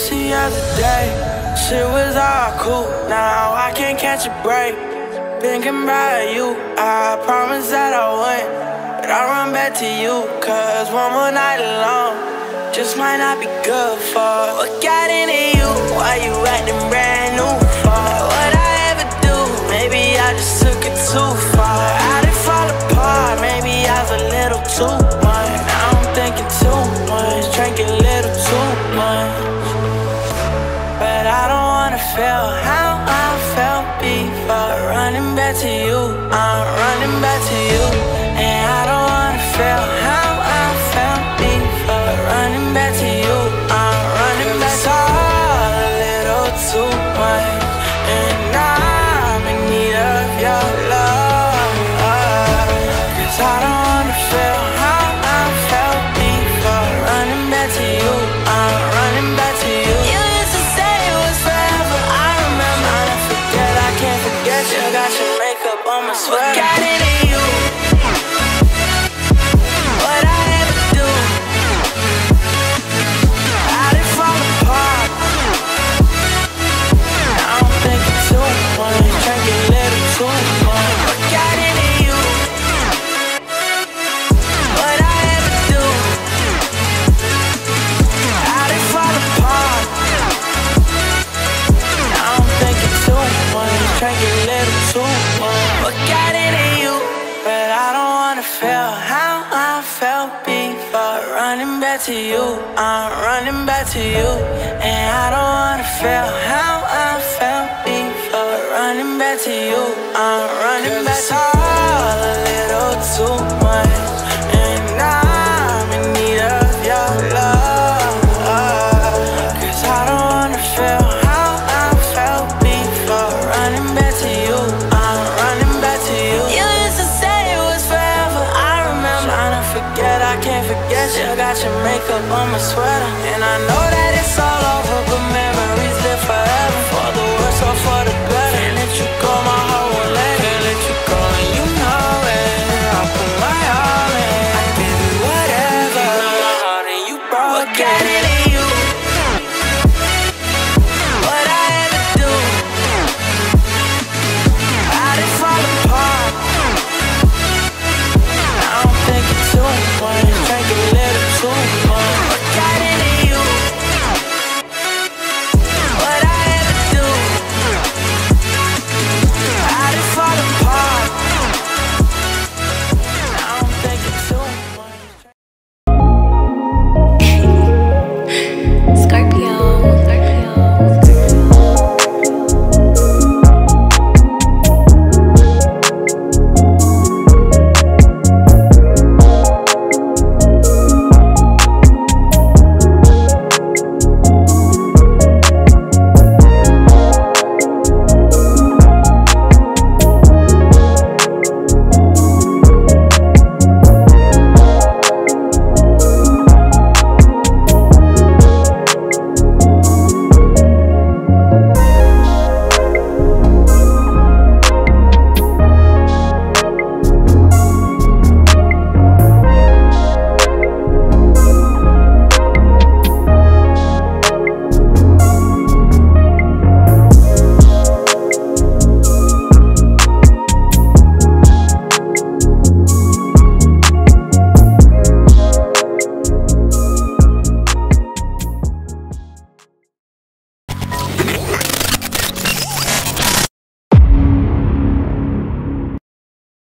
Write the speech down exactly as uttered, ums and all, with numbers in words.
Icy as a day, shit was all cool. Now I can't catch a break. Thinking about you, I promise that I wouldn't, but I run back to you, cause one more night alone just might not be good for what got into you. Why you acting brand new for? What I ever do, maybe I just took it too far. I didn't fall apart, maybe I was a little too much. Now I'm thinking too much, drinking a little too much. But I don't wanna feel how I felt before. Running back to you, I'm running back to you. And I don't wanna feel how I felt before. Running back to you, I'm running back to you. It's a little too much, and I'm in need of your love. Cause I don't wanna feel how I felt before. Running back to you, I'm running back to you. You used to say it was forever, I remember. I forget, I can't forget you. Got your makeup on my sweater. Got it in you. Drank a little too much. What got into you? But I don't wanna feel how I felt before. Running back to you, I'm running back to you. And I don't wanna feel how I felt before. Running back to you, I'm running back to you. It's all a little too much, and I'm in need of your love. Cause I don't wanna feel how I felt before. Running back to you, I'm running back to you. You used to say it was forever, I remember. I don't forget, I can't forget you. Got your makeup on my sweater. And I know that it's all over, but memories live forever. For the worse or for the better. Can't let you go, my whole life. Can't let you go, and you know it. I put my all in, I've been whatever. You broke it.